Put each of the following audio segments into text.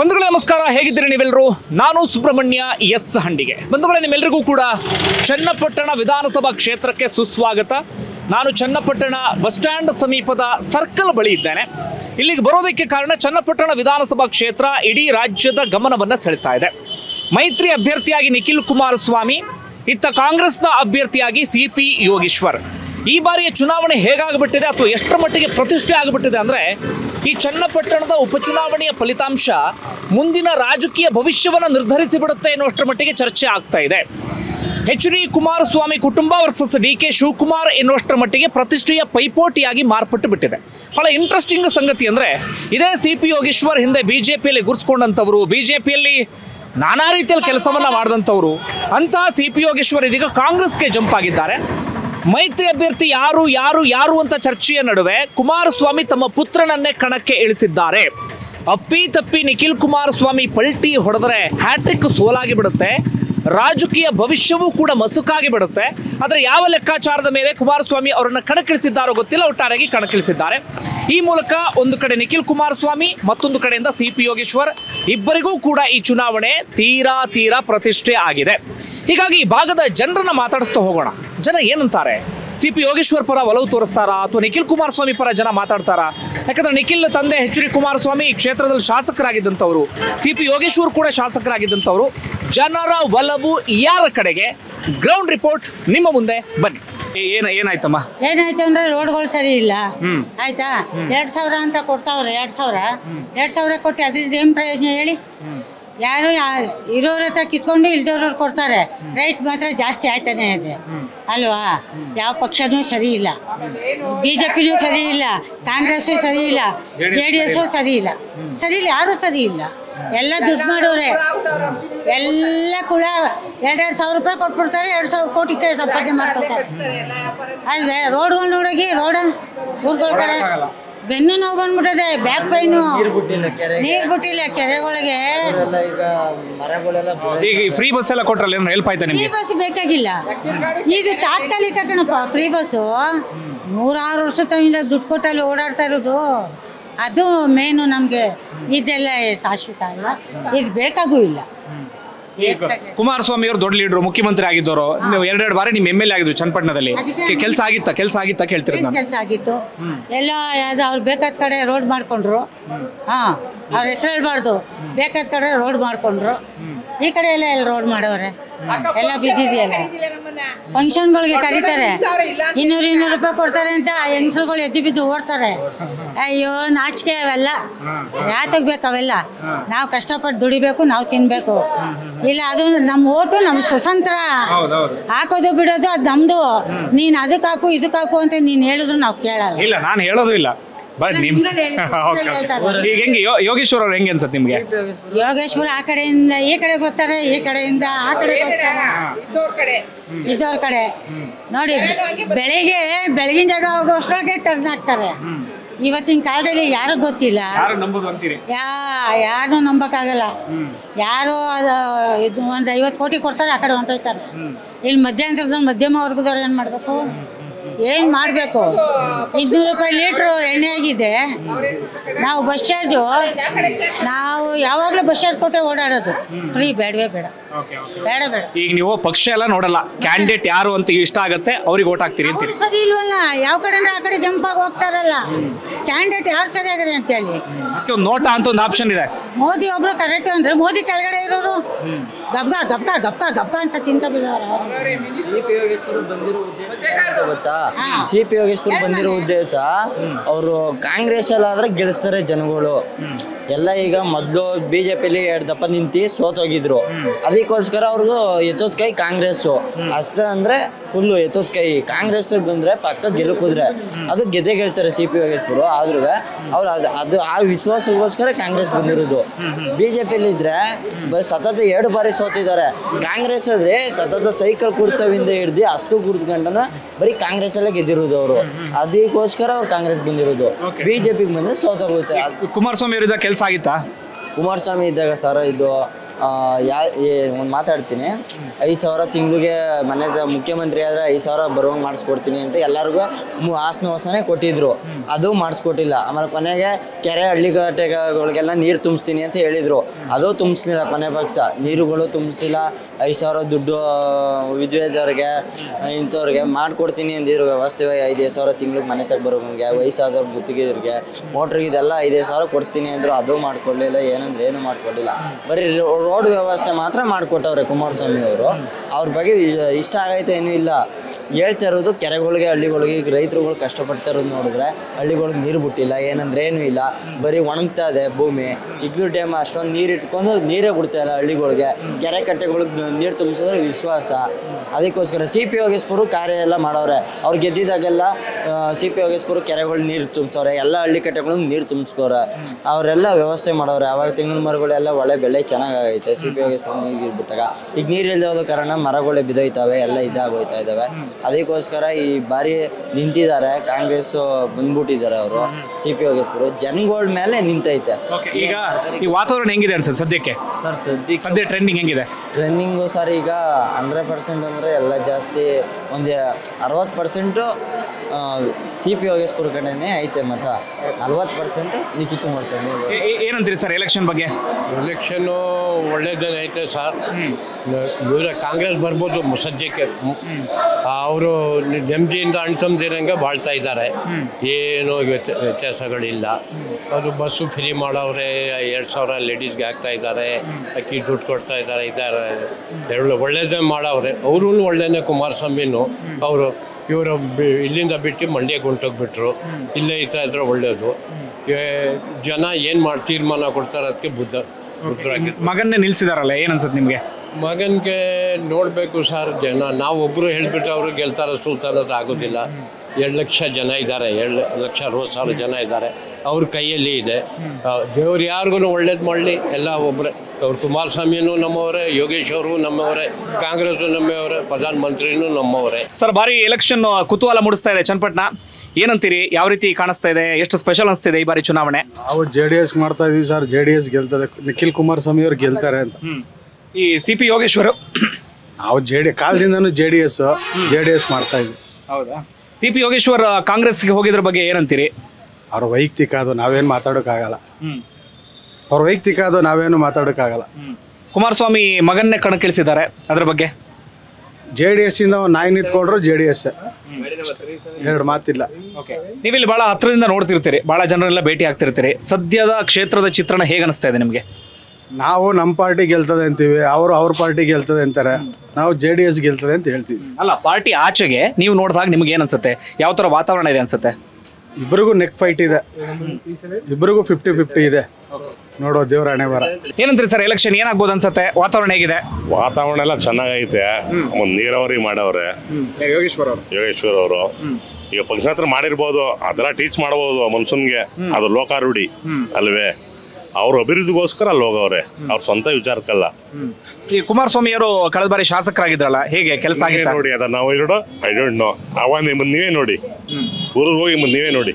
बंधुगळे नमस्कार, हेगिद्दीरी नीवेल्लरू? नानु सुब्रमण्य एस हंडिगे। बंधुगळे निम्मेल्लरिगू कूड चन्नपट्टण विधानसभा क्षेत्रक्के सुस्वागत। नानु चन्नपट्टण बस स्टैंड समीपद सर्कल बळि इद्देने। इल्लिगे बरोदक्के कारण चन्नपट्टण विधानसभा क्षेत्र इडी राज्यद गमनवन्न सेळेयुत्ता इदे। मैत्री अभ्यर्थियागि निखिल कुमार स्वामी, इत्त कांग्रेस्न अभ्यर्थियागि सीपी योगेश्वर। ಈ ಬಾರಿಯ ಚುನಾವಣೆ ಹೇಗಾಗಬಿಟ್ಟಿದೆ ಅಥವಾ ಎಷ್ಟರ ಮಟ್ಟಿಗೆ ಪ್ರತಿಷ್ಠೆ ಆಗಿಬಿಟ್ಟಿದೆ ಅಂದ್ರೆ, ಈ ಚನ್ನಪಟ್ಟಣದ ಉಪಚುನಾವಣೆಯ ಫಲಿತಾಂಶ ಮುಂದಿನ ರಾಜಕೀಯ ಭವಿಷ್ಯವನ್ನು ನಿರ್ಧರಿಸಿ ಬಿಡುತ್ತೆ ಅನ್ನುವಷ್ಟರ ಮಟ್ಟಿಗೆ ಚರ್ಚೆ ಆಗ್ತಾ ಇದೆ। ಎಚ್ಡಿ ಕುಮಾರಸ್ವಾಮಿ ಕುಟುಂಬ ವರ್ಸಸ್ ಡಿಕೆ ಶಿವಕುಮಾರ್ ಅನ್ನುವಷ್ಟರ ಮಟ್ಟಿಗೆ ಪ್ರತಿಷ್ಠೆಯ ಪೈಪೋಟಿಯಾಗಿ ಮಾರ್ಪಟ್ಟು ಬಿಟ್ಟಿದೆ। ಬಹಳ ಇಂಟ್ರೆಸ್ಟಿಂಗ್ ಸಂಗತಿ ಅಂದ್ರೆ, ಇದೇ ಸಿಪಿ ಯೋಗೇಶ್ವರ್ ಹಿಂದೆ ಬಿಜೆಪಿಯಲ್ಲಿ ಗುರ್ಸ್ಕೊಂಡಂತವರು, ಬಿಜೆಪಿಯಲ್ಲಿ ನಾನಾ ರೀತಿಯಲ್ಲಿ ಕೆಲಸವನ್ನು ಮಾಡಿದಂತವರು, ಅಂತಹ ಸಿಪಿ ಯೋಗೇಶ್ವರ್ ಇದೀಗ ಕಾಂಗ್ರೆಸ್ಗೆ ಜಂಪ್ ಆಗಿದ್ದಾರೆ। ಮೈತ್ರಿ ಅಭ್ಯರ್ಥಿ ಯಾರು ಯಾರು ಯಾರು ಅಂತ ಚರ್ಚೆಯ ನಡುವೆ ಕುಮಾರಸ್ವಾಮಿ ತಮ್ಮ ಪುತ್ರನನ್ನೇ ಕಣಕ್ಕೆ ಇಳಿಸಿದ್ದಾರೆ। ಅಪ್ಪಿ ತಪ್ಪಿ ನಿಖಿಲ್ ಕುಮಾರಸ್ವಾಮಿ ಪಲ್ಟಿ ಹೊಡೆದರೆ ಹ್ಯಾಟ್ರಿಕ್ ಸೋಲಾಗಿ ಬಿಡುತ್ತೆ, ರಾಜಕೀಯ ಭವಿಷ್ಯವೂ ಕೂಡ ಮಸುಕಾಗಿ ಬಿಡುತ್ತೆ। ಆದರೆ ಯಾವ ಲೆಕ್ಕಾಚಾರದ ಮೇಲೆ ಕುಮಾರಸ್ವಾಮಿ ಅವರನ್ನು ಕಣಕ್ಕಿಳಿಸಿದ್ದಾರೋ ಗೊತ್ತಿಲ್ಲ, ಒಟ್ಟಾರೆಯಾಗಿ ಕಣಕ್ಕಿಳಿಸಿದ್ದಾರೆ। ಈ ಮೂಲಕ ಒಂದು ಕಡೆ ನಿಖಿಲ್ ಕುಮಾರಸ್ವಾಮಿ, ಮತ್ತೊಂದು ಕಡೆಯಿಂದ ಸಿಪಿ ಯೋಗೇಶ್ವರ್, ಇಬ್ಬರಿಗೂ ಕೂಡ ಈ ಚುನಾವಣೆ ತೀರಾ ತೀರಾ ಪ್ರತಿಷ್ಠೆ ಆಗಿದೆ। ಹೀಗಾಗಿ ಈ ಭಾಗದ ಜನರನ್ನ ಮಾತಾಡಿಸ್ತಾ ಹೋಗೋಣ। ಜನ ಏನಂತಾರೆ? ಸಿಪಿ ಯೋಗೇಶ್ವರ್ ಪರ ಒಲವು ತೋರಿಸ್ತಾರಾ ಅಥವಾ ನಿಖಿಲ್ ಕುಮಾರಸ್ವಾಮಿ ಪರ ಜನ ಮಾತಾಡ್ತಾರಾ? ಯಾಕಂದ್ರೆ ನಿಖಿಲ್ ತಂದೆ ಎಚ್ಡಿ ಕುಮಾರಸ್ವಾಮಿ ಈ ಕ್ಷೇತ್ರದಲ್ಲಿ ಶಾಸಕರಾಗಿದ್ದಂಥವ್ರು, ಸಿಪಿ ಯೋಗೇಶ್ವರ್ ಕೂಡ ಶಾಸಕರಾಗಿದ್ದಂಥವ್ರು। ಜನರ ಒಲವು ಯಾರ ಕಡೆಗೆ? ಗ್ರೌಂಡ್ ರಿಪೋರ್ಟ್ ನಿಮ್ಮ ಮುಂದೆ ಬನ್ನಿ। ಏನಾಯ್ತಮ್ಮ? ಏನಾಯ್ತು ಅಂದ್ರೆ, ರೋಡ್ಗಳು ಸರಿ ಇಲ್ಲ ಆಯ್ತಾ? 2000 ಅಂತ ಕೊಡ್ತಾವ್ರೆ, 2000 ಕೊಟ್ಟು ಅದ್ರದ್ದು ಏನು ಪ್ರಯೋಜನ ಹೇಳಿ? ಯಾರು ಇರೋರ ಹತ್ರ ಕಿತ್ಕೊಂಡು ಇಲ್ದವ್ರವ್ರು ಕೊಡ್ತಾರೆ, ರೈಟ್ ಮಾತ್ರ ಜಾಸ್ತಿ ಆಯ್ತಾನೆ ಇದೆ ಅಲ್ವಾ? ಯಾವ ಪಕ್ಷನೂ ಸರಿ ಇಲ್ಲ, ಬಿಜೆಪಿನೂ ಸರಿ ಇಲ್ಲ, ಕಾಂಗ್ರೆಸ್ಸು ಸರಿ ಇಲ್ಲ, JDSಸು ಸರಿ ಇಲ್ಲ, ಯಾರೂ ಸರಿ ಇಲ್ಲ, ಎಲ್ಲ ದುಡ್ಡು ಮಾಡೋರೆ, ಎಲ್ಲ ಕೂಡ 2,000 ರೂಪಾಯಿ ಕೊಟ್ಬಿಡ್ತಾರೆ, 2,000 ಕೋಟಿಗೆ ಸಂಪಾದನೆ ಮಾಡ್ಕೊತಾರೆ ಅಲ್ಲದೆ? ರೋಡ್ಗಳು ನೋಡೋಗಿ, ರೋಡ ಊರುಗಳ ಕಡೆ ಬೆನ್ನು ನೋವು ಬಂದ್ಬಿಟ್ಟದೆ, ಬ್ಯಾಕ್ ಪೈನು, ನೀರು ಬಿಟ್ಟಿಲ್ಲ ಕೆರೆಗಳಿಗೆ, ಫ್ರೀ ಬಸ್ ಎಲ್ಲ ಕೊಟ್ರಲ್ಲ, ಹೆಲ್ಪ್ ಆಯ್ತಾ? ಫ್ರೀ ಬಸ್ ಬೇಕಾಗಿಲ್ಲ, ಇದು ತಾತ್ಕಾಲಿಕ ಕಣಪ್ಪ ಫ್ರೀ ಬಸ್ಸು। 106 ವರ್ಷ ತಮ್ಮಿಂದ ದುಡ್ಡು ಕೊಟ್ಟಲ್ಲಿ ಓಡಾಡ್ತಾ ಇರೋದು, ಅದು ಮೇನು ನಮಗೆ, ಇದೆಲ್ಲ ಶಾಶ್ವತ ಅಲ್ಲ, ಇದು ಬೇಕಾಗೂ ಇಲ್ಲ। ಕುಮಾರಸ್ವಾಮಿ ಅವರು ದೊಡ್ಡ ಲೀಡರ್, ಮುಖ್ಯಮಂತ್ರಿ ಆಗಿದ್ದವರು, ನೀವು 2 ಬಾರಿ ನಿಮ್ಮ MLA ಆಗಿದ್ರು ಚನ್ನಪಟ್ಟಣದಲ್ಲಿ, ಕೆಲಸ ಆಗಿತ್ತ ಹೇಳ್ತಿರೋದು? ನಾನು ಕೆಲಸ ಆಗಿತ್ತು ಎಲ್ಲ, ಯಾವ್ದು ಅವ್ರು ಬೇಕಾದ ಕಡೆ ರೋಡ್ ಮಾಡ್ಕೊಂಡ್ರು, ಅವ್ರ ಹೆಸರು ಹೇಳ್ಬಾರ್ದು, ಬೇಕಾದ ಕಡೆ ರೋಡ್ ಮಾಡ್ಕೊಂಡ್ರು। ಈ ಕಡೆ ಎಲ್ಲ ರೋಡ್ ಮಾಡೋರೆ, ಎಲ್ಲ ಬಿದ್ದಿದೆಯಲ್ಲ, ಫಂಕ್ಷನ್ಗಳಿಗೆ ಕರೀತಾರೆ, 200-200 ರೂಪಾಯಿ ಕೊಡ್ತಾರೆ ಅಂತ ಹೆಂಗಸರುಗಳು ಎದ್ದು ಬಿದ್ದು ಓಡ್ತಾರೆ, ಅಯ್ಯೋ ನಾಚಿಕೆ, ಅವೆಲ್ಲ ಯಾತಕ್ಕೆ ಬೇಕು? ಅವೆಲ್ಲ ನಾವು ಕಷ್ಟಪಟ್ಟು ದುಡಿಬೇಕು, ನಾವು ತಿನ್ಬೇಕು, ಇಲ್ಲ ಅದು ನಮ್ಮ ಓಟು ನಮ್ಮ ಸ್ವತಂತ್ರ, ಹಾಕೋದು ಬಿಡೋದು ಅದು ನಮ್ದು, ನೀನು ಅದಕ್ಕೆ ಹಾಕು ಇದಕ್ಕೆ ಹಾಕು ಅಂತ ನೀನು ಹೇಳಿದ್ರು ನಾವು ಕೇಳಲ್ಲ। ಇಲ್ಲ, ನಾನು ಹೇಳೋದು ಇಲ್ಲ, ಬಟ್ ಹೆಂಗೆ ಯೋಗೇಶ್ವರ್ ಅವ್ರು ಹೆಂಗೆ ಅನ್ಸತ್ ನಿಮ್ಗೆ? ಯೋಗೇಶ್ವರ್ ಆ ಕಡೆಯಿಂದ ಈ ಕಡೆ ಗೊತ್ತಾರೆ, ಈ ಕಡೆಯಿಂದ ಆ ಕಡೆ ಇದ್ದವ್ರ ಕಡೆ ನೋಡಿ, ಬೆಳಗಿನ ಜಾಗ ಹೋಗೋಷ್ಟ್ರೊಳಗೆ ಟರ್ನ್ ಆಗ್ತಾರೆ। ಇವತ್ತಿನ ಕಾಲದಲ್ಲಿ ಯಾರು ಗೊತ್ತಿಲ್ಲ, ಯಾರು ನಂಬಕ್ಕಾಗಲ್ಲ, ಯಾರು ಇದು ಒಂದು 50 ಕೋಟಿ ಕೊಡ್ತಾರೆ, ಆ ಕಡೆ ಹೊಂಟೋಯ್ತಾರೆ। ಇಲ್ಲಿ ಮಧ್ಯಮ ವರ್ಗದವ್ರು ಏನು ಮಾಡಬೇಕು, ಏನು ಮಾಡಬೇಕು? 200 ರೂಪಾಯಿ ಲೀಟ್ರು ಎಣ್ಣೆ ಆಗಿದೆ, ನಾವು ಬಸ್ ಚಾರ್ಜು, ನಾವು ಯಾವಾಗಲೂ ಬಸ್ ಚಾರ್ಜ್ ಕೊಟ್ಟೆ ಓಡಾಡೋದು, ಫ್ರೀ ಬೇಡವೇ ಬೇಡ, ಬೇಡ ಬೇಡ। ಈಗ ನೀವು ಪಕ್ಷ ಎಲ್ಲ ನೋಡಲ್ಲ, ಕ್ಯಾಂಡಿಡೇಟ್ ಯಾರು ಅಂತ ಇಷ್ಟ ಆಗುತ್ತೆ ಅವ್ರಿಗೆ ಓಟ್ ಹಾಕ್ತೀರಿ ಅಂತ ಸರಿ ಇಲ್ವಲ್ಲ? ಯಾವ ಕಡೆ ಅಂದ್ರೆ ಆ ಕಡೆ ಜಂಪ್ ಆಗಿ ಹೋಗ್ತಾರಲ್ಲ, ಕ್ಯಾಂಡಿಡೇಟ್ ಯಾರು ಸರಿ ಆಗಲಿ ಅಂತೇಳಿ ನೋಟಾ ಅಂತ ಒಂದು ಆಪ್ಷನ್ ಇದೆ। ಮೋದಿ ಒಬ್ರು ಕರೆಕ್ಟ್ ಅಂದ್ರೆ, ಮೋದಿ ಕೆಳಗಡೆ ಇರೋರು ಗಬ್ಗ ಗಬ್ಗ ಗಬ್ಗ ಗಬ್ಗ ಅಂತ ತಿಂತ ಬಿದ್ದಾರ। ಸಿಪಿ ಯೋಗೇಶ್ವರ್ ಬಂದಿರೋ ಉದ್ದೇಶ, ಅವರು ಕಾಂಗ್ರೆಸ್ ಅಲ್ಲಾದ್ರೆ ಗೆಲ್ಲಿಸ್ತಾರೆ ಜನಗಳು ಎಲ್ಲ, ಈಗ ಮೊದಲು ಬಿಜೆಪಿಲಿ 2 ದಪ್ಪ ನಿಂತು ಸೋತೋಗಿದ್ರು, ಅದಕ್ಕೋಸ್ಕರ ಅವ್ರಿಗೂ ಎತ್ತೋದ್ ಕೈ ಕಾಂಗ್ರೆಸ್ಸು, ಅಷ್ಟ ಅಂದ್ರೆ ಫುಲ್ಲು ಎತ್ತೋದ್ ಕೈ ಕಾಂಗ್ರೆಸ್ ಬಂದ್ರೆ ಪಕ್ಕ ಗೆಲುಕುದ್ರೆ ಅದು ಗೆದ್ದೆ ಗೆಲ್ತಾರೆ ಸಿಪಿ ಯೋಗೇಶ್ವರು, ಆದ್ರೂ ಅವ್ರು ಅದು ಆ ವಿಶ್ವಾಸಕ್ಕೋಸ್ಕರ ಕಾಂಗ್ರೆಸ್ ಬಂದಿರೋದು। ಬಿಜೆಪಿಲಿ ಇದ್ರೆ ಸತತ 2 ಬಾರಿ ಸೋತಿದ್ದಾರೆ, ಕಾಂಗ್ರೆಸ್ ಆದ್ರೆ ಸತತ ಸೈಕಲ್ ಕುರ್ತವಿಂದ ಹಿಡ್ದು ಅಷ್ಟು ಕುರ್ತ್ಕೊಂಡನ ಬರೀ ಕಾಂಗ್ರೆಸ್ ಅಲ್ಲೇ ಗೆದ್ದಿರೋದು ಅವರು, ಅದಕ್ಕೋಸ್ಕರ ಅವ್ರು ಕಾಂಗ್ರೆಸ್ ಬಂದಿರೋದು, ಬಿಜೆಪಿಗೆ ಬಂದ್ರೆ ಸೋತೋಗುತ್ತೆ। ಕುಮಾರಸ್ವಾಮಿ ಅವರಿದ್ದ ಕೆಲಸ ಆಗಿತ್ತಾ? ಕುಮಾರಸ್ವಾಮಿ ಇದ್ದಾಗ ಸರ್ ಇದು ಒಂದು ಮಾತಾಡ್ತೀನಿ 5000 ತಿಂಗಳಿಗೆ ಮನೆ ಮುಖ್ಯಮಂತ್ರಿ ಆದ್ರೆ 5000 ಬರುವಂಗ್ ಮಾಡಿಸ್ಕೊಡ್ತೀನಿ ಅಂತ ಎಲ್ಲರಿಗೂ ಆಸನ ವಾಸನೆ ಕೊಟ್ಟಿದ್ರು ಅದು ಮಾಡಿಸ್ಕೊಟ್ಟಿಲ್ಲ ಆಮೇಲೆ ಕೊನೆಗೆ ಕೆರೆ ಹಳ್ಳಿಗಟ್ಟೆಗಳಿಗೆಲ್ಲ ನೀರು ತುಂಬಿಸ್ತೀನಿ ಅಂತ ಹೇಳಿದ್ರು ಅದು ತುಂಬಿಸಲಿಲ್ಲ ಕೊನೆ ಪಕ್ಷ ನೀರುಗಳು ತುಂಬಿಸಿಲ್ಲ 5000 ದುಡ್ಡು ವಿಜಯದವರಿಗೆ ಇಂತವರಿಗೆ ಮಾಡ್ಕೊಡ್ತೀನಿ ಅಂದಿರೋ ವ್ಯವಸ್ಥೆ 5000 ತಿಂಗಳಿಗೆ ಮನೆ ತಗ ಬರುವಂಗೆ ವಯಸ್ಸಾದವರು ಗುತ್ತಿಗೆದವರಿಗೆ ಮೋಟರ್ ಇದೆಲ್ಲ 5000 ಕೊಡ್ತೀನಿ ಅಂದ್ರು ಅದು ಮಾಡ್ಕೊಳ್ಳಲಿಲ್ಲ ಏನಂದ್ರೆ ಏನು ಮಾಡ್ಕೊಡಲಿಲ್ಲ ಬರಿ रोड व्यवस्थे मात्र ಮಾಡಿಕೊಟ್ಟವರೇ ಕುಮಾರಸ್ವಾಮಿ ಅವರು ಅವರ ಬಗ್ಗೆ ಇಷ್ಟ ಆಗೈತೆ ಏನು ಇಲ್ಲ ಹೇಳ್ತಾ ಇರೋದು ಕೆರೆಗಳಿಗೆ ಹಳ್ಳಿಗಳಿಗೆ ರೈತರುಗಳು ಕಷ್ಟಪಡ್ತಾ ಇರೋದು ನೋಡಿದ್ರೆ ಹಳ್ಳಿಗಳಿಗೆ ನೀರು ಬಿಟ್ಟಿಲ್ಲ ಏನಂದ್ರೆ ಏನು ಇಲ್ಲ ಬರಿ ಒಣಗ್ತಾ ಇದೆ ಭೂಮಿ ಇಗ್ಲೂ ಡ್ಯಾಮ್ ಅಷ್ಟೊಂದು ನೀರು ಇಟ್ಕೊಂಡು ನೀರೇ ಬಿಡ್ತಾ ಇಲ್ಲ ಹಳ್ಳಿಗಳಿಗೆ ಕೆರೆ ಕಟ್ಟೆಗಳಿಗೆ ನೀರು ತುಂಬಿಸಿದ್ರೆ ವಿಶ್ವಾಸ ಅದಕ್ಕೋಸ್ಕರ ಸಿಪಿ ಯೋಗೇಶ್ವರ ಕಾರ್ಯ ಎಲ್ಲ ಮಾಡೋರೆ ಅವರು ಗೆದ್ದಿದಾಗೆಲ್ಲ ಸಿಪಿ ಯೋಗೇಶ್ವರ ಕೆರೆಗಳಿಗೆ ನೀರು ತುಂಬಿಸೋರೆ ಎಲ್ಲ ಹಳ್ಳಿ ಕಟ್ಟೆಗಳಿಗೆ ನೀರು ತುಂಬಿಸ್ಕೋರೆ ಅವರೆಲ್ಲ ವ್ಯವಸ್ಥೆ ಮಾಡೋರೆ ಆವಾಗ ತೆಂಗಿನ ಮರಗಳೆಲ್ಲ ಒಳ್ಳೆ ಬೆಳೆ ಚೆನ್ನಾಗಿ ಆಗೈತೆ ಸಿಪಿ ಯೋಗೇಶ್ವರ ನೀರು ಬಿಟ್ಟಾಗ ಈಗ ನೀರು ಇಲ್ಲದ ಕಾರಣ ಮರಗಳೇ ಬಿದ್ದೋಯ್ತವೆ ಎಲ್ಲ ಇದಾಗೋಯ್ತಾ ಇದ್ದಾವೆ ಅದಕ್ಕೋಸ್ಕರ ಈ ಬಾರಿ ನಿಂತಿದ್ದಾರೆ ಕಾಂಗ್ರೆಸ್ ಬಂದ್ಬಿಟ್ಟಿದ್ದಾರೆ ಅವರು ಸಿಪಿ ಯೋಗೇಶ್ವರ ಜನಗಳ ಮೇಲೆ ನಿಂತೈತೆ. ಈಗ ಈ ವಾತಾವರಣ ಹೆಂಗಿದೆ ಸರ್ ಸದ್ಯಕ್ಕೆ? ಸರ್ ಸದ್ಯ ಟ್ರೆಂಡಿಂಗ್ ಹೆಂಗಿದೆ? ಟ್ರೆಂಡಿಂಗು ಸರ್ ಈಗ 100% ಅಂದರೆ ಎಲ್ಲ ಜಾಸ್ತಿ ಒಂದು 60% ಸಿಪಿ ಯೋಗೇಶ್ವರ ಕಡೆನೇ ಐತೆ ಮತ, 40% ನಿಖಿಲ್ ಕುಮಾರಸ್ವಾಮಿ. ಏನಂತೀರಿ ಸರ್ ಎಲೆಕ್ಷನ್ ಬಗ್ಗೆ? ಎಲೆಕ್ಷನ್ನು ಒಳ್ಳೇದೇನೈತೆ ಸರ್, ಇವರ ಕಾಂಗ್ರೆಸ್ ಬರ್ಬೋದು ಸದ್ಯಕ್ಕೆ, ಅವರು ನೆಮ್ಮದಿಯಿಂದ ಅಣ್ತಂದಿರಂಗೆ ಬಾಳ್ತಾ ಇದ್ದಾರೆ, ಏನೂ ವ್ಯತ್ಯಾಸಗಳಿಲ್ಲ. ಅವರು ಬಸ್ಸು ಫ್ರೀ ಮಾಡೋರೆ, 2000 ಲೇಡೀಸ್ಗೆ ಹಾಕ್ತಾ ಇದ್ದಾರೆ, ಅಕ್ಕಿ ದುಡ್ಡು ಕೊಡ್ತಾ ಇದ್ದಾರೆ, ಇದ್ದಾರೆ ಒಳ್ಳೇದೇ ಮಾಡವ್ರೆ. ಅವರೂ ಒಳ್ಳೆಯೇ ಕುಮಾರಸ್ವಾಮಿನೂ, ಅವರು ಇವರು ಇಲ್ಲಿಂದ ಬಿಟ್ಟು ಮಂಡ್ಯ ಗುಂಟೋಗ್ಬಿಟ್ರು, ಇಲ್ಲೇ ಇರ್ತಾ ಇದ್ರೆ ಒಳ್ಳೆಯದು. ಜನ ಏನು ಮಾಡಿ ತೀರ್ಮಾನ ಕೊಡ್ತಾರೆ ಅದಕ್ಕೆ ಬುದ್ಧರಾಗಿ ಮಗನ್ನೇ ನಿಲ್ಲಿಸಿದಾರಲ್ಲ, ಏನು ಅನ್ಸುತ್ತೆ ನಿಮಗೆ? ಮಗನಿಗೆ ನೋಡಬೇಕು ಸರ್, ಜನ ನಾವೊಬ್ಬರು ಹೇಳಿಬಿಟ್ಟು ಅವರು ಗೆಲ್ತಾರ ಸುಲ್ತಾನದು ಆಗೋದಿಲ್ಲ. 2 ಲಕ್ಷ ಜನ ಇದ್ದಾರೆ, 2,60,000 ಜನ ಇದ್ದಾರೆ, ಅವ್ರ ಕೈಯಲ್ಲಿ ಇದೆ. ದೇವ್ರು ಯಾರಿಗೂ ಒಳ್ಳೇದು ಮಾಡಲಿ, ಎಲ್ಲ ಒಬ್ಬರೇ. ಅವ್ರು ಕುಮಾರಸ್ವಾಮಿಯೂ ನಮ್ಮವರೇ, ಯೋಗೇಶ್ ಅವರು ನಮ್ಮವರೇ, ಕಾಂಗ್ರೆಸ್ ನಮ್ಮವರೇ, ಪ್ರಧಾನಮಂತ್ರಿನೂ ನಮ್ಮವರೇ. ಸರ್ ಬಾರಿ ಎಲೆಕ್ಷನ್ ಕುತೂಹಲ ಮೂಡಿಸ್ತಾ ಇದೆ ಚನ್ನಪಟ್ಟಣ, ಏನಂತೀರಿ? ಯಾವ ರೀತಿ ಕಾಣಿಸ್ತಾ ಇದೆ? ಎಷ್ಟು ಸ್ಪೆಷಲ್ ಅನಿಸ್ತಿದೆ ಈ ಬಾರಿ ಚುನಾವಣೆ? ನಾವು JDS ಮಾಡ್ತಾ ಇದೀವಿ ಸರ್, JDS ಗೆಲ್ತದೆ, ನಿಖಿಲ್ ಕುಮಾರಸ್ವಾಮಿ ಅವ್ರು ಗೆಲ್ತಾರೆ ಅಂತ. ಈ CP ಯೋಗೇಶ್ವರ್ ನಾವು ಕಾಲದಿಂದನೂ JDS ಮಾಡ್ತಾ ಇದ್ವಿ. ಹೌದಾ? CP ಯೋಗೇಶ್ವರ್ ಕಾಂಗ್ರೆಸ್ಗೆ ಹೋಗಿದ್ರ ಬಗ್ಗೆ ಏನಂತೀರಿ? ಅವ್ರ ವೈಯಕ್ತಿಕ ಅದು, ನಾವೇನು ಮಾತಾಡೋಕ್ಕಾಗಲ್ಲ. ಅವ್ರ ವೈಯಕ್ತಿಕ ಅದು, ನಾವೇನು ಮಾತಾಡೋಕ್ಕಾಗಲ್ಲ. ಕುಮಾರಸ್ವಾಮಿ ಮಗನ್ನೇ ಕಣಕ್ಕಿಳಿಸಿದ್ದಾರೆ, ಅದ್ರ ಬಗ್ಗೆ? JDS ಇಂದ ನಾಯಿ ನಿಂತ್ಕೊಂಡ್ರು JDS, ಎರಡು ಮಾತಿಲ್ಲ. ನೀವಿಲ್ಲಿ ಭಾಳ ಹತ್ರದಿಂದ ನೋಡ್ತಿರ್ತೀರಿ, ಭಾಳ ಜನರೆಲ್ಲ ಭೇಟಿ ಆಗ್ತಿರ್ತೀರಿ, ಸದ್ಯದ ಕ್ಷೇತ್ರದ ಚಿತ್ರಣ ಹೇಗೆ ಅನಿಸ್ತಾ ಇದೆ ನಿಮಗೆ? ನಾವು ನಮ್ಮ ಪಾರ್ಟಿ ಗೆಲ್ತದೆ ಅಂತೀವಿ, ಅವರು ಅವ್ರ ಪಾರ್ಟಿ ಗೆಲ್ತದೆ ಅಂತಾರೆ, ನಾವು JDS ಗೆಲ್ತದೆ ಅಂತ ಹೇಳ್ತೀವಿ. ಅಲ್ಲ, ಪಾರ್ಟಿ ಆಚೆಗೆ ನೀವು ನೋಡಿದಾಗ ನಿಮ್ಗೆ ಏನು ಅನ್ಸುತ್ತೆ? ಯಾವ ಥರ ವಾತಾವರಣ ಇದೆ ಅನ್ಸುತ್ತೆ? ಇಬ್ಬರಿಗೂ ನೆಕ್ ಫೈಟ್ ಇದೆ, ಇಬ್ಬರಿಗೂ 50-50 ಇದೆ, ನೋಡೋ ದೇವ್ರ ಹಣೆ ಬರ. ಏನಂತೀರಿ ಸರ್ ಎಲೆಕ್ಷನ್ ಏನಾಗ್ಬೋದು ಅನ್ಸುತ್ತೆ? ವಾತಾವರಣ ಹೇಗಿದೆ? ವಾತಾವರಣ ಎಲ್ಲ ಚೆನ್ನಾಗೈತೆ. ಒಂದು ನೀರಾವರಿ ಮಾಡವ್ರೆ ಯೋಗೇಶ್ವರ್ ಅವರು. ಈಗ ಪಕ್ಷಾಂತರ ಮಾಡಿರ್ಬೋದು, ಅದರ ಟೀಚ್ ಮಾಡಬಹುದು ಮನ್ಸೂನ್ಗೆ, ಅದು ಲೋಕಾರೂಢಿ ಅಲ್ವೇ. ಅವ್ರ ಅಭಿವೃದ್ಧಿಗೋಸ್ಕರ ಅಲ್ಲಿ ಹೋಗವ್ರೆ, ಅವ್ರ ಸ್ವಂತ ವಿಚಾರಕ್ಕಲ್ಲ. ಈ ಕುಮಾರಸ್ವಾಮಿ ಅವರು ಕಳೆದ ಬಾರಿ ಶಾಸಕರಾಗಿದ್ರಲ್ಲ, ಹೇಗೆ ಕೆಲಸ ಆಗಿದೆ ನೋಡಿ? ಅದ ನಾವು ಇರೋದು ಐ ಡೋಂಟ್ ನೋ, ಅವ ನೀವೇ ನೋಡಿ, ಊರಿಗೆ ಹೋಗಿ ನೀವೇ ನೋಡಿ.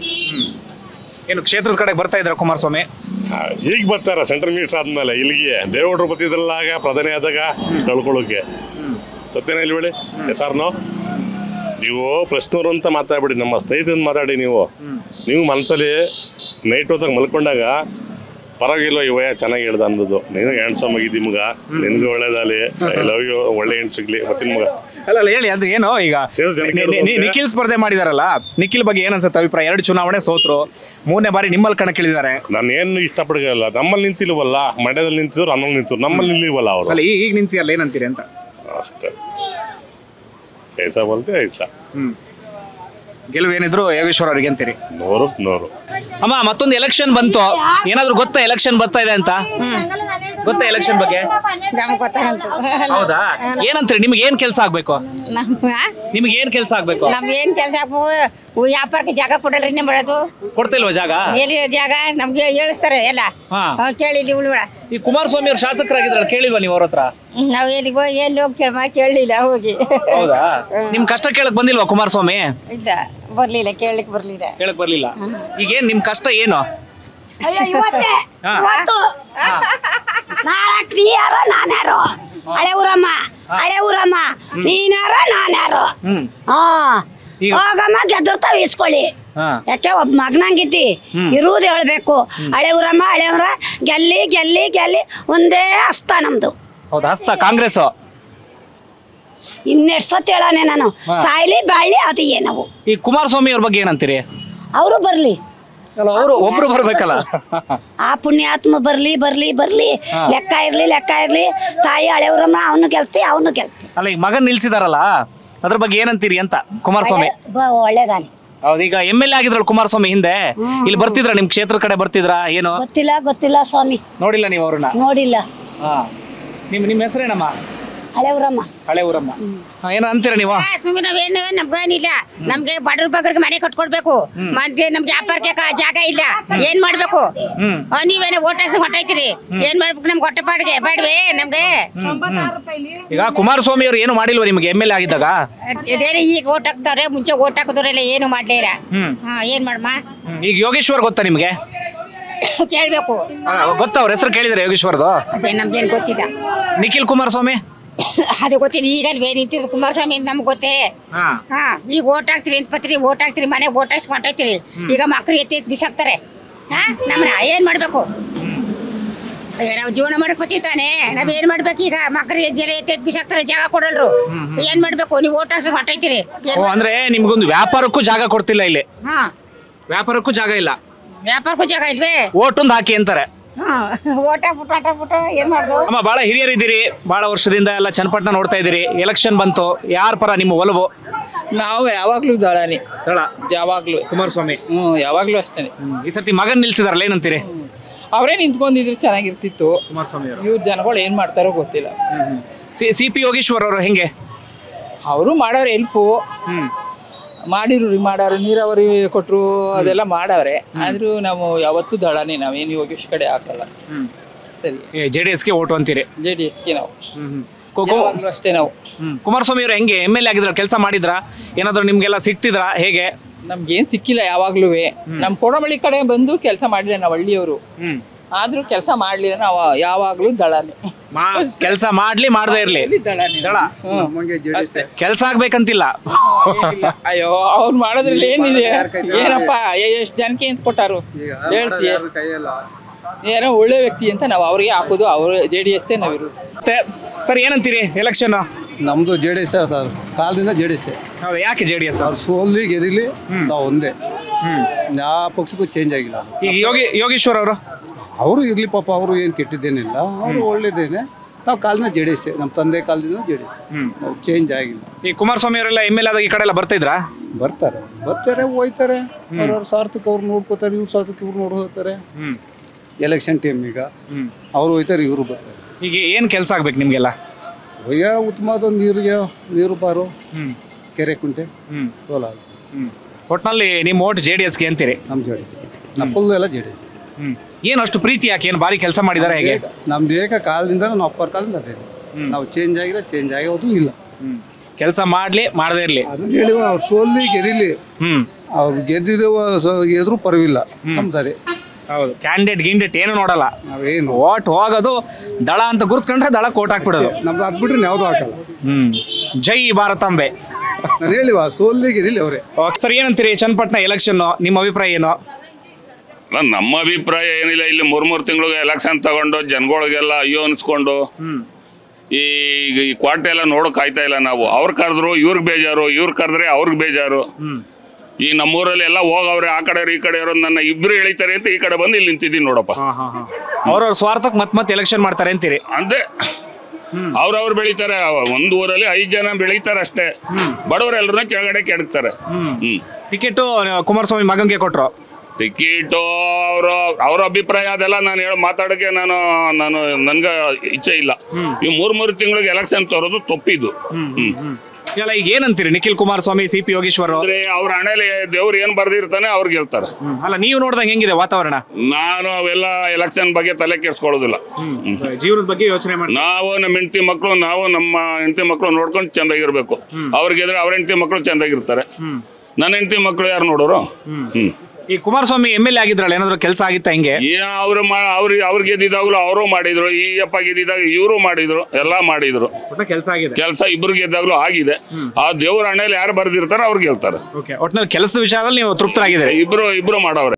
ಏನು ಕ್ಷೇತ್ರದ ಕಡೆಗೆ ಬರ್ತಾ ಇದ್ರ ಕುಮಾರಸ್ವಾಮಿ? ಈಗ ಬರ್ತಾರ ಸೆಂಟ್ರಲ್ ಮಿನಿಸ್ಟರ್ ಆದ್ಮೇಲೆ, ಇಲ್ಲಿಗೆ ದೇವೇಗೌಡರು ಬರ್ತಿದ್ರಲ್ಲಾಗ ಪ್ರಧಾನಿ ಆದಾಗ ಕಳ್ಕೊಳ್ಳೋಕೆ ಸತ್ಯನ ಇಲ್ವೇಳಿ ಸರ್. ನಾವು ನೀವು ಪ್ರಶ್ನವ್ರು ಅಂತ ಮಾತಾಡ್ಬಿಡಿ, ನಮ್ಮ ಸ್ನೇಹಿತರಿಂದ ಮಾತಾಡಿ. ನೀವು ಮನಸ್ಸಲ್ಲಿ ನೈಟ್ ಹೊತ್ತಾಗ ಮಲ್ಕೊಂಡಾಗ ಪರವಾಗಿಲ್ಲ ಇವಯ ಚೆನ್ನಾಗಿ ಹೇಳ್ದ ಅಂದದ್ದು, ನೀನು ಹೆಣ್ಸಮ್ಮಾಗಿದ್ದಿ ಮಗ, ನಿನ್ಗೆ ಒಳ್ಳೇದಲ್ಲಿ ಲವ್ ಯು, ಒಳ್ಳೆ ಹೆಣ್ಣು ಸಿಗ್ಲಿ ಮತ್ತಿನ ಮಗ. ಅಲ್ಲ ಹೇಳಿ ಅಂದ್ರೆ ಏನು, ಈಗ ನಿಖಿಲ್ ಸ್ಪರ್ಧೆ ಮಾಡಿದಾರಲ್ಲ, ನಿಖಿಲ್ ಬಗ್ಗೆ ಏನ್ ಅನ್ಸುತ್ತೆ ಅಭಿಪ್ರಾಯ? 2 ಚುನಾವಣೆ ಸೋತರು, 3ನೇ ಬಾರಿ ನಿಮ್ಮಲ್ಲಿ ಕಣಕ್ಕಿಳಿದಾರೆ. ನಾನು ಏನು ಇಷ್ಟಪಡಲ್ಲ, ನಮ್ಮಲ್ಲಿ ನಿಂತಿಲ್ವಲ್ಲ, ಮಂಡ್ಯದಲ್ಲಿ ನಿಂತಿದ್ರು, ಹನ್ನೊಂದು ನಿಂತಿದ್ರು, ನಮ್ಮಲ್ಲಿ ನಿಲ್ಲಿವಲ್ಲ ಅವರು. ಈಗ ನಿಂತಿರಲ್ಲ, ಏನಂತೀರಿ ಅಂತ? ಅಷ್ಟೇ, ಐಸಾ ಬಲ್ತೆ ಐಸಾ, ಗೆಲುವು ಏನಿದ್ರು ಯೋಗೇಶ್ವರ ಅವರಿಗೆ ಅಂತೀರಿ? 100%. ಅಮ್ಮ, ಮತ್ತೊಂದು ಎಲೆಕ್ಷನ್ ಬಂತು, ಏನಾದ್ರು ಗೊತ್ತಾ ಎಲೆಕ್ಷನ್ ಬರ್ತಾ ಇದೆ ಅಂತ? ಗೊತ್ತಾ ಎಲೆಕ್ಷನ್ ಬಗ್ಗೆ? ಹೌದಾ? ಏನಂತೀರಿ, ನಿಮ್ಗೆ ಏನ್ ಕೆಲಸ ಆಗ್ಬೇಕು? ನಿಮ್ಗೆ ಏನ್ ಕೆಲಸ ಆಗ್ಬೇಕು? ನಮ್ಗೆ ಏನ್ ಕೆಲಸ ಆಗ್ಬೇಕು? ವ್ಯಾಪಾರಕ್ಕೆ ಜಾಗ ಕೊಡಲ್ರಿ, ನಿಮ್ ಮಾಡೋದು ಕೊಡ್ತಿಲ್ವ ಜಾಗ? ಎಲ್ಲಿ ಜಾಗ ನಮ್ಗೆ ಹೇಳಿಸ್ತಾರೆ ಎಲ್ಲ ಕೇಳಿ. ಈ ಕುಮಾರಸ್ವಾಮಿ ಅವ್ರು ಶಾಸಕರಾಗಿದ್ರಲ್ಲ, ಕೇಳಿಲ್ವಾ ನೀವು ಅವ್ರ ಹತ್ರ? ನಾವ್ ಎಲ್ಲಿಗೆ ಹೋಗಿ ಎಲ್ಲಿ ಹೋಗಿ ಕೇಳಲಿಲ್ಲ ಹೋಗಿ. ಹೌದಾ? ನಿಮ್ ಕಷ್ಟ ಕೇಳಕ್ ಬಂದಿಲ್ವಾ ಕುಮಾರಸ್ವಾಮಿ? ಇಲ್ಲ, ಬರ್ಲಿಲ್ಲ, ಕೇಳಕ್ ಬರ್ಲಿಲ್ಲ, ಕೇಳಕ್ ಬರ್ಲಿಲ್ಲ. ಈಗೇನ್ ನಿಮ್ ಕಷ್ಟ ಏನು? ನಾಳೆ ನೀ ಯಾರೋ ನಾನು ಯಾರೋ ಹಳೆ ಊರಮ್ಮ ನೀನಾರೋ ನಾನು ಯಾರೋ ಹೋಗಮ್ಮ ಗೆದ್ದಿರ್ತಾವ ಇಸ್ಕೊಳ್ಳಿ ಯಾಕೆ ಒಬ್ಬ ಮಗನಂಗಿತಿ ಇರುವುದು ಹೇಳಬೇಕು ಹಳೆ ಊರಮ್ಮ ಹಳೆ ಊರ ಗೆಲ್ಲಿ ಗೆಲ್ಲಿ ಗೆಲ್ಲಿ ಒಂದೇ ಹಸ್ತ ನಮ್ದು ಹೌದಾ ಹಸ್ತ ಕಾಂಗ್ರೆಸ್ ಇನ್ನೆಷ್ಟು ಸತಿ ಹೇಳಾನೆ ನಾನು ಸಾಯಲಿ ಬಾಳಿ ಅದು ಏನವು ಈ ಕುಮಾರಸ್ವಾಮಿ ಅವರ ಬಗ್ಗೆ ಏನಂತೀರಿ ಅವರು ಬರಲಿ आ पुण्यात्म बरली बरली बरली ताई हळेवरम्म मगन निल्सिदारल्ल अदर बग्गे एनंतीरि अंत कुमारस्वामी ओळ्ळेदाने ಹೌದೀಗ ಎಂಎಲ್ಎ ಆಗಿದ್ರಲ್ಲ ಕುಮಾರಸ್ವಾಮಿ ಹಿಂದೆ ಇಲ್ಲಿ ಬರ್ತಿದ್ರಾ ನಿಮ್ಮ ಕ್ಷೇತ್ರ ಕಡೆ ಬರ್ತಿದ್ರಾ ಏನು ಗೊತ್ತಿಲ್ಲ ಗೊತ್ತಿಲ್ಲ ಸ್ವಾಮಿ ನೋಡಿಲ್ಲ ನೀವು ಅವರನ್ನ ನೋಡಿಲ್ಲ ಹಾ ನಿಮ್ಮ ಹೆಸರೇನಮ್ಮ ಹಳೆವರಮ್ಮ ಹಳೆವರಮ್ಮ ಏನು ಅಂತೀರಾ ನೀವು ಸುಮ್ಮನೆ ಏನು ನಮಗೆ ಏನಿಲ್ಲ ನಮಗೆ ಬಡವರ ಬಗ್ಗರಿಗೆ ಮನೆ ಕಟ್ಕೊಡಬೇಕು ಮತ್ತೆ ನಮಗೆ ವ್ಯಾಪಾರಕ್ಕೆ ಜಾಗ ಇಲ್ಲ ಏನು ಮಾಡಬೇಕು ನೀವೇನೇ ವೋಟ್ ಹಾಕಿ ಹೊರಟಿದ್ದೀರಿ ಏನು ಮಾಡಬೇಕು ನಮಗೆ ಹೊಟ್ಟೆಪಾಡಿಗೆ ಬೇಡವೇ ನಮಗೆ 96 ರೂಪಾಯಿಲಿ ಈಗ ಕುಮಾರಸ್ವಾಮಿ ಅವರು ಏನು ಮಾಡಿಲ್ವಾ ನಿಮಗೆ ಎಂಎಲ್ಎ ಆಗಿದ್ದಾಗ ಇದೇನೇ ಈಗ ವೋಟ್ ಹಾಕ್ತಾರೆ ಮುಂಚೆ ವೋಟ್ ಹಾಕಿದವರೆಲ್ಲ ಏನು ಮಾಡಲಿಲ್ಲ ಹಾ ಏನು ಮಾಡಮ್ಮ ಈಗ ಯೋಗೇಶ್ವರ್ ಗೊತ್ತಾ ನಿಮಗೆ ಕೇಳಬೇಕು ಗೊತ್ತಾ ಅವರ ಹೆಸರು ಕೇಳಿದ್ರೆ ಯೋಗೇಶ್ವರದು ಅದೇ ನಮಗೆ ಏನು ಗೊತ್ತಿಲ್ಲ ನಿಖಿಲ್ ಕುಮಾರ್ ಸ್ವಾಮಿ ಅದು ಗೊತ್ತಿಲ್ಲ ಈಗ ಬೇರೆ ನಿಂತಿದ್ದು ಕುಮಾರಸ್ವಾಮಿ ನಮ್ಗೆ ಗೊತ್ತೇ ಹಾ ಈಗ ಓಟ್ ಹಾಕ್ತಿರಿ ಎಂತ್ಪತ್ರಿ ಓಟ್ ಹಾಕ್ತಿರಿ ಮನೆ ಓಟ್ ಹಾಕ್ಸಿ ಹೊಂಟಾಯ್ತಿರಿ ಈಗ ಮಕ್ಳು ಎತ್ತಿ ಎತ್ತಿ ಬಿಸಾಕ್ತಾರೆ ಹಾ ನಮ್ಮನ್ನ ಏನ್ ಮಾಡ್ಬೇಕು ನಾವು ಜೀವನ ಮಾಡಕ್ ಬತ್ತಿತಾನೆ ನಾವ್ ಏನ್ ಮಾಡ್ಬೇಕು ಈಗ ಮಕ್ಳು ಎತ್ತಿ ಬಿಸಾಕ್ತಾರೆ ಜಾಗ ಕೊಡಲ್ರು ಏನ್ ಮಾಡ್ಬೇಕು ನೀವು ಓಟ್ ಹಾಕ್ಸಿ ಹೊಂಟಾಯ್ತಿರಿ ಅಂದ್ರೆ ನಿಮ್ಗೊಂದು ವ್ಯಾಪಾರಕ್ಕೂ ಜಾಗ ಕೊಡ್ತಿಲ್ಲ ಇಲ್ಲಿ ಹಾ ವ್ಯಾಪಾರಕ್ಕೂ ಜಾಗ ಇಲ್ಲ ವ್ಯಾಪಾರಕ್ಕೂ ಜಾಗ ಇಲ್ವೇ ಓಟ್ ಒಂದು ಹಾಕಿ ಅಂತಾರೆ ಅಮ್ಮ ಬಹಳ ಹಿರಿಯರಿದ್ದೀರಿ ಬಹಳ ವರ್ಷದಿಂದ ಎಲ್ಲ ಚನ್ನಪಟ್ಟಣ ನೋಡ್ತಾ ಇದ್ದೀರಿ ಎಲೆಕ್ಷನ್ ಬಂತು ಯಾರ ಪರ ನಿಮ್ಮ ಒಲವು ನಾವು ಯಾವಾಗ್ಲೂ ದಳಾನಿ ದಳ ಯಾವಾಗ್ಲೂ ಕುಮಾರಸ್ವಾಮಿ ಯಾವಾಗ್ಲೂ ಅಷ್ಟೇ ಈ ಸರ್ತಿ ಮಗನ್ ನಿಲ್ಸಿದಾರಲ್ಲ ಏನಂತೀರಿ ಅವರೇ ನಿಂತ್ಕೊಂಡಿದ್ರು ಚೆನ್ನಾಗಿರ್ತಿತ್ತು ಕುಮಾರಸ್ವಾಮಿ ಇವ್ರ ಜನಗಳು ಏನ್ ಮಾಡ್ತಾರೋ ಗೊತ್ತಿಲ್ಲ ಸಿಪಿ ಯೋಗೇಶ್ವರ್ ಅವರು ಹೆಂಗೆ ಅವರು ಮಾಡೋರು ಹೆಲ್ಪು ಮಾಡಿರು ಮಾಡಾರು ನೀರಾವರಿ ಕೊಟ್ಟರು ಅದೆಲ್ಲ ಮಾಡವ್ರೆ ಆದ್ರೂ ನಾವು ಯಾವತ್ತೂ ದಳಾನೇ ನಾವೇನು ಯೋಗೇಶ್ ಕಡೆ ಹಾಕಲ್ಲ ಸರಿ ಜೆಡಿಎಸ್ಗೆ ಓಟು ಅಂತೀರಿ ಜೆಡಿಎಸ್ಗೆ ನಾವು ಅಷ್ಟೇ ನಾವು ಕುಮಾರಸ್ವಾಮಿ ಅವರು ಹೆಂಗೆ ಎಂಎಲ್ಎ ಆಗಿದ್ರ ಕೆಲಸ ಮಾಡಿದ್ರ ಏನಾದ್ರು ನಿಮ್ಗೆಲ್ಲ ಸಿಕ್ತಿದ್ರಾ ಹೇಗೆ ನಮ್ಗೇನ್ ಸಿಕ್ಕಿಲ್ಲ ಯಾವಾಗ್ಲೂ ನಮ್ ಕೊಡಮಳ್ಳಿ ಕಡೆ ಬಂದು ಕೆಲಸ ಮಾಡಿಲ್ಲ ನಾವು ಹಳ್ಳಿಯವರು ಆದ್ರೂ ಕೆಲಸ ಮಾಡ್ಲಿಲ್ಲ ನಾವು ಯಾವಾಗ್ಲೂ ದಳಾನೇ ಕೆಲಸ ಮಾಡ್ಲಿ ಮಾಡದೇ ಇರ್ಲಿ ಕೆಲಸ ಆಗ್ಬೇಕಂತಿಲ್ಲ ಅಯ್ಯೋ ಅವ್ರು ಮಾಡೋದ್ರಲ್ಲಿ ಏನಿದೆ ಏನಪ್ಪ ಎಷ್ಟು ಜನಕ್ಕೆ ಅಂತ ಕೊಟ್ಟಾರು ಹೇಳ್ತೀಯ ಏನೋ ಒಳ್ಳೆ ವ್ಯಕ್ತಿ ಅಂತ ನಾವು ಅವ್ರಿಗೆ ಹಾಕೋದು ಅವ್ರ ಜೆ ಡಿ ಎಸ್ ನಾವ್ ಇರೋದು ಮತ್ತೆ ಸರ್ ಏನಂತೀರಿ ಎಲೆಕ್ಷನ್ ನಮ್ದು ಜೆ ಡಿ ಎಸ್ ಸರ್ ಕಾಲದಿಂದ ಜೆ ಡಿ ಎಸ್ ಯಾಕೆ ಜೆ ಡಿ ಎಸ್ ಅವ್ರು ಸೋಲಿ ಗೆದಿರ್ಲಿ ನಾವು ಒಂದೇ ಯಾವ ಪಕ್ಷಕ್ಕೂ ಚೇಂಜ್ ಆಗಿಲ್ಲ ಈಗ ಯೋಗೇಶ್ವರ್ ಅವರು ಅವರು ಇರ್ಲಿ ಪಾಪ ಅವರು ಏನು ಕೆಟ್ಟಿದ್ದೇನಿಲ್ಲ ಅವರು ಒಳ್ಳೇದೇನೆ ನಾವು ಕಾಲದಿಂದ ಜೆ ಡಿ ಎಸ್ ನಮ್ಮ ತಂದೆ ಕಾಲದಿಂದ ಜೆ ಡಿ ಎಸ್ ನಾವು ಚೇಂಜ್ ಆಗಿಲ್ಲ ಈ ಕುಮಾರಸ್ವಾಮಿ ಅವರೆಲ್ಲ ಎಮ್ ಎಲ್ ಎ ಈ ಕಡೆ ಎಲ್ಲ ಬರ್ತಿದ್ರಾ ಬರ್ತಾರೆ ಬರ್ತಾರೆ ಹೋಯ್ತಾರೆ ಅವ್ರವ್ರ ಸಾರ್ಥಕ ಅವ್ರು ನೋಡ್ಕೋತಾರೆ ಇವ್ರ ಸಾರ್ಥಕ ಇವ್ರು ನೋಡ್ಕೋತಾರೆ ಎಲೆಕ್ಷನ್ ಟೈಮ್ ಈಗ ಅವ್ರು ಹೋಯ್ತಾರೆ ಇವರು ಬರ್ತಾರೆ ಈಗ ಏನು ಕೆಲಸ ಆಗ್ಬೇಕು ನಿಮಗೆಲ್ಲ ಈಗ ಉತ್ತಮವಾದ ನೀರಿಗೆ ನೀರು ಬಾರು ಕೆರೆ ಕುಂಟೆ ತೋಲ ಒಟ್ಟಿನಲ್ಲಿ ನಿಮ್ಮ ಓಟ್ ಜೆ ಡಿ ಎಸ್ಗೆ ಅಂತೀರಿ ನಮ್ಮ ಜೆ ಡಿ ಎಸ್ ನಪ್ಪಲ್ಲೂ ಎಲ್ಲ ಜೆ ಡಿ ಎಸ್ ಏನು ಅಷ್ಟು ಪ್ರೀತಿ ಯಾಕೆ ಏನು ಭಾರಿ ಕೆಲಸ ಮಾಡಿದ್ದಾರೆ ಹೇಗೆ ನಮ್ದು ಏಕ ಕಾಲದಿಂದ ನಮ್ಮ ಅಪ್ಪರ ಕಾಲದಿಂದ ಅದೇ ನಾವು ಚೇಂಜ್ ಆಗಿಲ್ಲ ಚೇಂಜ್ ಆಗೋದು ಇಲ್ಲ ಕೆಲಸ ಮಾಡಲಿ ಮಾಡದೇ ಇರಲಿ ಅವ್ರು ಸೋಲಿ ಗೆದಿಲಿ ಅವ್ರು ಗೆದ್ದಿದ್ರು ಪರವಿಲ್ಲ ನಮ್ದು ಅದೇ ಹೌದು ಕ್ಯಾಂಡಿಡೇಟ್ ಗಿಂಡೇಟ್ ಏನು ನೋಡಲ್ಲ ನಾವೇನು ಓಟ್ ಹೋಗೋದು ದಳ ಅಂತ ಗುರ್ತ್ಕೊಂಡ್ರೆ ದಳ ಕೋಟ್ ಹಾಕ್ಬಿಡೋದು ನಮ್ದು ಹಾಕ್ಬಿಟ್ರೆ ಯಾವುದೂ ಹಾಕಲ್ಲ ಜೈ ಭಾರತಾಂಬೆ ನಾನು ಹೇಳಿವ ಸೋಲಿ ಗೆದಿಲಿ ಅವರೇ ಸರ್ ಏನಂತೀರಿ ಚನ್ನಪಟ್ಟಣ ಎಲೆಕ್ಷನ್ನು ನಿಮ್ಮ ಅಭಿಪ್ರಾಯ ಏನು ನಮ್ಮ ಅಭಿಪ್ರಾಯ ಏನಿಲ್ಲ ಇಲ್ಲಿ ಮೂರ್ ತಿಂಗಳಿಗೆ ಎಲೆಕ್ಷನ್ ತಗೊಂಡು ಜನಗಳಿಗೆಲ್ಲ ಅಯ್ಯೋ ಅನ್ಸ್ಕೊಂಡು ಈಗ ಈ ಕ್ವಾರ್ಟೆ ಎಲ್ಲ ನೋಡಕ್ ಆಯ್ತಾ ಇಲ್ಲ ನಾವು ಅವ್ರು ಕರೆದ್ರು ಇವ್ರಿಗೆ ಬೇಜಾರು ಇವ್ರು ಕರೆದ್ರೆ ಅವ್ರಿಗೆ ಬೇಜಾರು ಈ ನಮ್ಮೂರಲ್ಲಿ ಎಲ್ಲ ಹೋಗವ್ರೆ ಆ ಕಡೆ ಈ ಕಡೆ ನನ್ನ ಇಬ್ರು ಎಳಿತಾರೆ ಅಂತ ಈ ಕಡೆ ಬಂದು ಇಲ್ಲಿ ನಿಂತಿದ್ದೀನಿ ನೋಡಪ್ಪ ಅವ್ರವ್ರ ಸ್ವಾರ್ಥಕ್ಕೆ ಮತ್ತೆ ಎಲೆಕ್ಷನ್ ಮಾಡ್ತಾರೆ ಅಂತೀರಿ ಅಂದ್ರೆ ಅವ್ರವ್ರು ಬೆಳಿತಾರೆ ಒಂದ್ ಊರಲ್ಲಿ 5 ಜನ ಬೆಳಿತಾರೆ ಅಷ್ಟೇ ಬಡವರೆಲ್ಲರೂ ಕೆಳಗಡೆ ಕೆಡಕ್ತಾರೆ ಟಿಕೆಟ್ ಕುಮಾರಸ್ವಾಮಿ ಮಗನ್ಗೆ ಕೊಟ್ರು ಟಿಕೆಟು ಅವ್ರ ಅಭಿಪ್ರಾಯ ಅದೆಲ್ಲ ನಾನು ಹೇಳಿ ಮಾತಾಡೋಕೆ ನಾನು ನಾನು ನನ್ಗೆ ಇಚ್ಛೆ ಇಲ್ಲ ಈ 3 ತಿಂಗಳಿಗೆ ಎಲೆಕ್ಷನ್ ತರೋದು ತಪ್ಪಿದ್ದು ಎಲ್ಲ ಈಗ ಏನಂತೀರಿ ನಿಖಿಲ್ ಕುಮಾರಸ್ವಾಮಿ ಸಿ ಪಿ ಯೋಗೇಶ್ವರ್ ಅಂದ್ರೆ ಅವ್ರ ಹಣೆಯಲ್ಲಿ ದೇವ್ರು ಏನ್ ಬರ್ದಿರ್ತಾನೆ ಅವ್ರಿಗೆ ಹೇಳ್ತಾರೆ ಅಲ್ಲ ನೀವು ನೋಡಿದಾಗ ಹೆಂಗಿದೆ ವಾತಾವರಣ ನಾನು ಅವೆಲ್ಲ ಎಲೆಕ್ಷನ್ ಬಗ್ಗೆ ತಲೆ ಕೆಡ್ಸ್ಕೊಳ್ಳೋದಿಲ್ಲ ಜೀವನದ ಬಗ್ಗೆ ಯೋಚನೆ ಮಾಡಿ ನಾವು ನಮ್ಮ ಹೆಂಡತಿ ಮಕ್ಕಳು ನಾವು ನಮ್ಮ ಹೆಂಡತಿ ಮಕ್ಕಳು ನೋಡ್ಕೊಂಡು ಚಂದಾಗಿರ್ಬೇಕು ಅವ್ರಿಗೆ ಅವ್ರ ಹೆಂಡತಿ ಮಕ್ಕಳು ಚಂದಾಗಿರ್ತಾರೆ ನನ್ನ ಹೆಂಡತಿ ಮಕ್ಕಳು ಯಾರು ನೋಡೋರು ಈ ಕುಮಾರಸ್ವಾಮಿ ಎಂಎಲ್ಎ ಆಗಿದ್ರಲ್ಲ ಏನಾದರೂ ಕೆಲಸ ಆಗಿತ್ತಾ ಹಿಂಗೆ ಅವರು ಅವರು ಗೆದ್ದಿದಾಗಲೂ ಅವರು ಮಾಡಿದ್ರು ಈಯಪ್ಪ ಗೆದ್ದಿದಾಗ ಇವರು ಮಾಡಿದ್ರು ಎಲ್ಲಾ ಮಾಡಿದ್ರು ಒಟ್ಟ ಕೆಲಸ ಆಗಿದೆ ಕೆಲಸ ಇಬ್ಬರು ಗೆದ್ದಾಗಲೂ ಆಗಿದೆ ಆ ದೇವರ ಹಣೆಯಲ್ಲಿ ಯಾರು ಬರ್ದಿರ್ತಾರೋ ಅವರು ಗೆಲ್ತಾರೆ ಓಕೆ ಒಟ್ನಲ್ಲಿ ಕೆಲಸದ ವಿಚಾರದಲ್ಲಿ ನೀವು ತೃಪ್ತರಾಗಿದ್ದೀರಾ ಇಬ್ಬರು ಮಾಡವ್ರೆ